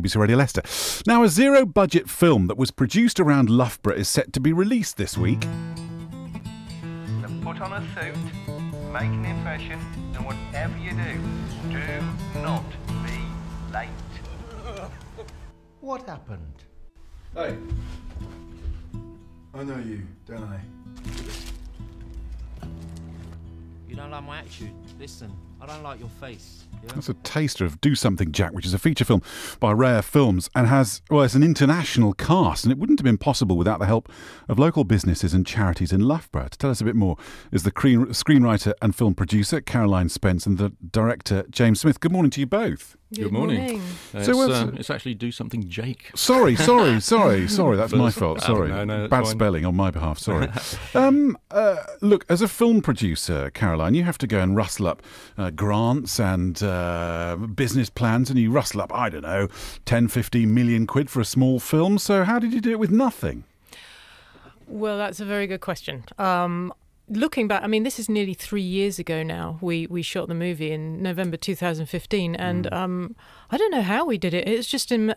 BBC Radio Leicester. Now, a zero-budget film that was produced around Loughborough is set to be released this week. So put on a suit, make an impression, and whatever you do, do not be late. What happened? Hey. I know you, don't I? You don't like my attitude. Listen, I don't like your face. You know? That's a taster of Do Something Jake, which is a feature film by Rare Films and has, well, it's an international cast, and it wouldn't have been possible without the help of local businesses and charities in Loughborough. To tell us a bit more is the screenwriter and film producer Caroline Spence and the director James Smith. Good morning to you both. Good morning. So it's actually Do Something Jake. Sorry. That's my fault. Sorry. No, bad spelling on my behalf. Sorry. Look, as a film producer, Caroline, you have to go and rustle up grants and business plans, and you rustle up, I don't know, 10, 15 million quid for a small film. So how did you do it with nothing? Well, that's a very good question. Looking back, I mean, this is nearly 3 years ago now. We shot the movie in November 2015, and I don't know how we did it. It's just an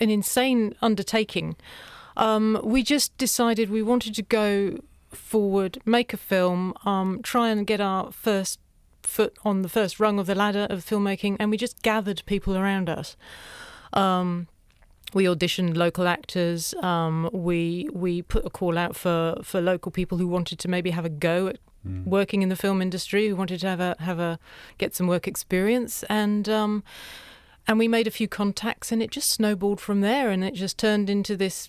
insane undertaking. We just decided we wanted to go forward, make a film, try and get our first foot on the first rung of the ladder of filmmaking, and we just gathered people around us. We auditioned local actors. We put a call out for local people who wanted to maybe have a go at working in the film industry, who wanted to get some work experience, and we made a few contacts, and it just snowballed from there, and it just turned into this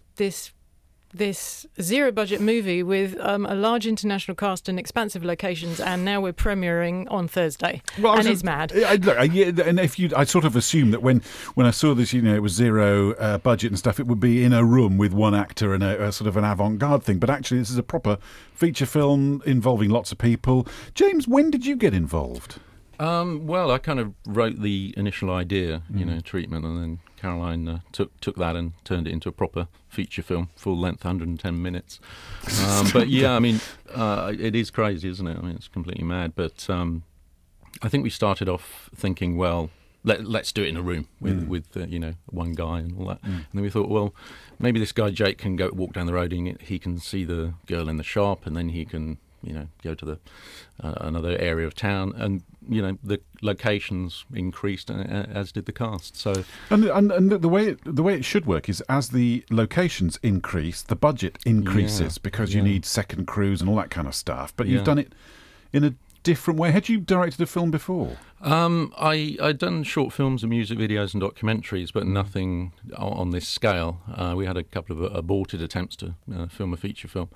zero-budget movie with a large international cast and expansive locations, and now we're premiering on Thursday. Well, and it's mad. I sort of assumed that when I saw this, you know, it was zero budget and stuff, it would be in a room with one actor and a sort of an avant-garde thing. But actually, this is a proper feature film involving lots of people. James, when did you get involved? Well, I kind of wrote the initial idea, you know, treatment, and then Caroline took that and turned it into a proper feature film, full length, 110 minutes. But yeah, I mean, it is crazy, isn't it? I mean, it's completely mad. But I think we started off thinking, well, let's do it in a room with you know, one guy and all that. And then we thought, well, maybe this guy Jake can go walk down the road and he can see the girl in the shop, and then he can, you know, go to the another area of town, and you know, the locations increased, as did the cast. So and the way it should work is, as the locations increase, the budget increases, because you need second crews and all that kind of stuff. But you've done it in a different way. Had you directed a film before? I'd done short films and music videos and documentaries, but nothing on this scale. We had a couple of aborted attempts to film a feature film,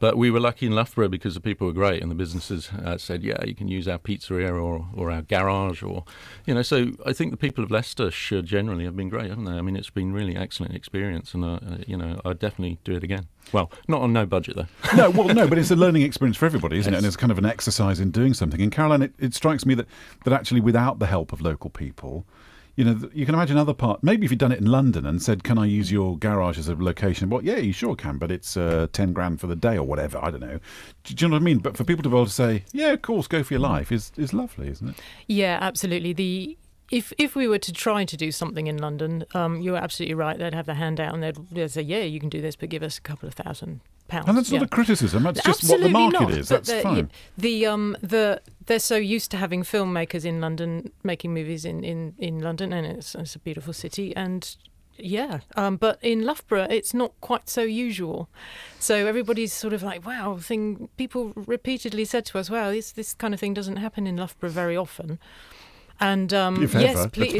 but we were lucky in Loughborough because the people were great, and the businesses said, yeah, you can use our pizzeria or our garage, or, you know. So I think the people of Leicester should generally have been great, haven't they? I mean, it's been really excellent experience, and you know, I'd definitely do it again. Well, not on no budget though. No, well, no, but it's a learning experience for everybody, isn't it? And it's kind of an exercise in doing something. And Caroline, it strikes me that actually, without the help of local people, you know, you can imagine other parts. Maybe if you'd done it in London and said, "Can I use your garage as a location?" Well, yeah, you sure can, but it's 10 grand for the day or whatever. I don't know. Do you know what I mean? But for people to be able to say, "Yeah, of course, go for your life," is lovely, isn't it? Yeah, absolutely. If we were to try to do something in London, you're absolutely right. They'd have the handout and they'd say, "Yeah, you can do this, but give us a couple of £1,000." And that's not a criticism. That's absolutely just what the market is. That's fine. Yeah, they're so used to having filmmakers in London making movies in London, and it's a beautiful city, and but in Loughborough it's not quite so usual. So everybody's sort of like, wow, people repeatedly said to us, wow, this kind of thing doesn't happen in Loughborough very often. And yes, please,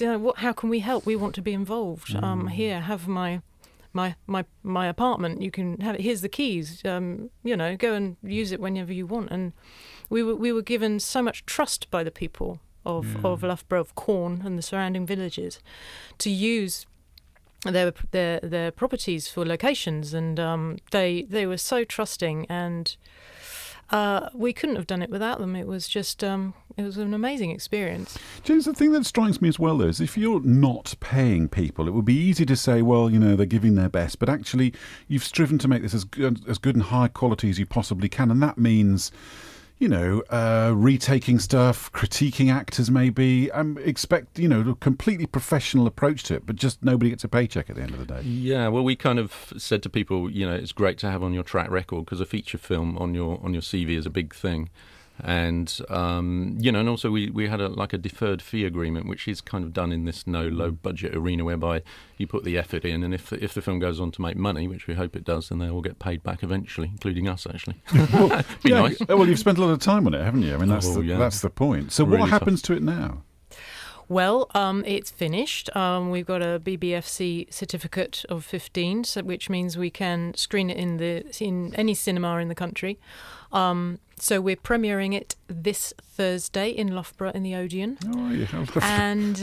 you know, how can we help? We want to be involved. Here, have my apartment, you can have it, here's the keys, you know, go and use it whenever you want. And we were given so much trust by the people of Loughborough, of Corn and the surrounding villages, to use their properties for locations, and they were so trusting, and we couldn't have done it without them. It was just it was an amazing experience. James, the thing that strikes me as well, though, is if you're not paying people, it would be easy to say, well, you know, they're giving their best, but actually you've striven to make this as good and high quality as you possibly can, and that means, you know, retaking stuff, critiquing actors maybe. Expect, you know, a completely professional approach to it, but just nobody gets a paycheck at the end of the day. Yeah, well, we kind of said to people, you know, it's great to have on your track record, because a feature film on your CV is a big thing. And, you know, and also we had like a deferred fee agreement, which is kind of done in this low budget arena, whereby you put the effort in, and if the film goes on to make money, which we hope it does, then they all get paid back eventually, including us, actually. Well, yeah, nice. Well, you've spent a lot of time on it, haven't you? I mean, that's the point. So really what happens to it now? Well, it's finished. We've got a BBFC certificate of 15, so, which means we can screen it in any cinema in the country. So we're premiering it this Thursday in Loughborough in the Odeon. Oh, yeah. And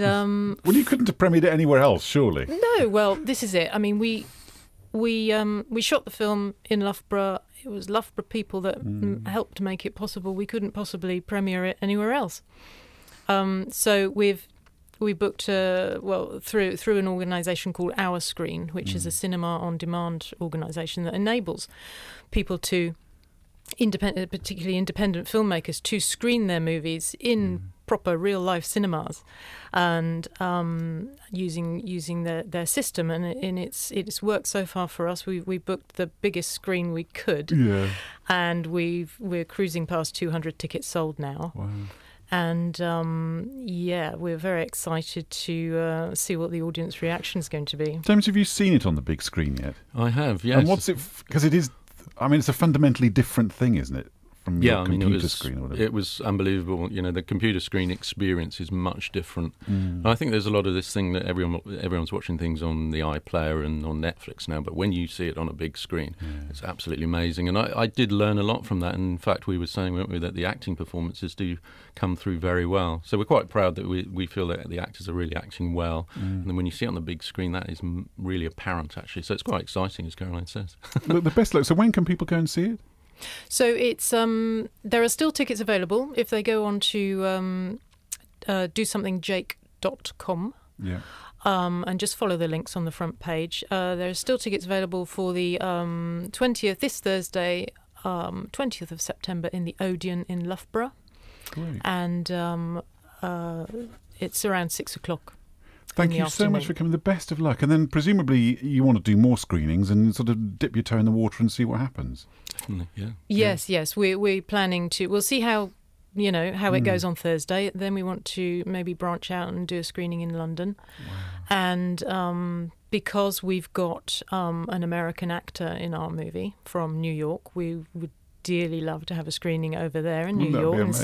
well, you couldn't have premiered it anywhere else, surely. No. Well, this is it. I mean, we shot the film in Loughborough. It was Loughborough people that helped make it possible. We couldn't possibly premiere it anywhere else. So we booked well through an organisation called Our Screen, which is a cinema on demand organisation that enables people to independent, particularly independent filmmakers, to screen their movies in proper real life cinemas, and using their system. And it's worked so far for us. We booked the biggest screen we could, and we're cruising past 200 tickets sold now. Wow. And yeah, we're very excited to see what the audience reaction is going to be. James, have you seen it on the big screen yet? I have, yes. And what's it? Because it is, I mean, it's a fundamentally different thing, isn't it? From your computer screen or whatever. It was unbelievable. You know, the computer screen experience is much different. I think there's a lot of this thing that everyone's watching things on the iPlayer and on Netflix now, but when you see it on a big screen, it's absolutely amazing. And I did learn a lot from that. And in fact, we were saying, weren't we, that the acting performances do come through very well. So we're quite proud that we feel that the actors are really acting well. And then when you see it on the big screen, that is really apparent, actually. So it's quite exciting, as Caroline says. But the best look. So when can people go and see it? So it's there are still tickets available if they go on to dosomethingjake.com and just follow the links on the front page. There are still tickets available for the 20th, this Thursday, 20th of September in the Odeon in Loughborough. Great. And it's around 6 o'clock. Thank you so much for coming. The best of luck. And then presumably you want to do more screenings and sort of dip your toe in the water and see what happens. Definitely, yeah. Yes, yes. We're planning to. We'll see how, you know, how it goes on Thursday. Then we want to maybe branch out and do a screening in London. Wow. And because we've got an American actor in our movie from New York, we would dearly love to have a screening over there in New York and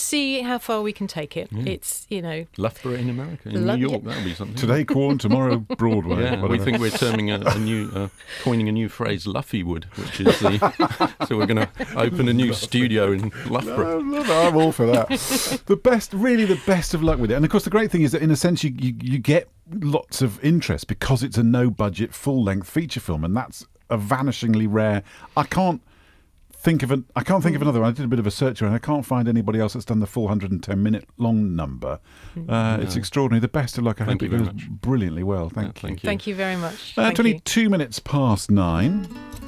see how far we can take it. Yeah. It's, you know, Loughborough in America, in New York, that would be something. Today Quorn, tomorrow Broadway. Yeah, we think we're terming coining a new phrase, Luffywood, which is the so we're going to open a new studio in Loughborough. No, I'm all for that. Really the best of luck with it. And of course the great thing is that in a sense you get lots of interest because it's a no budget full length feature film, and that's a vanishingly rare. I can't think of another one. I did a bit of a search and I can't find anybody else that's done the full 110-minute long number. It's extraordinary. The best of luck. I hope it goes brilliantly well. Thank you. Thank you very much. 22 minutes past 9.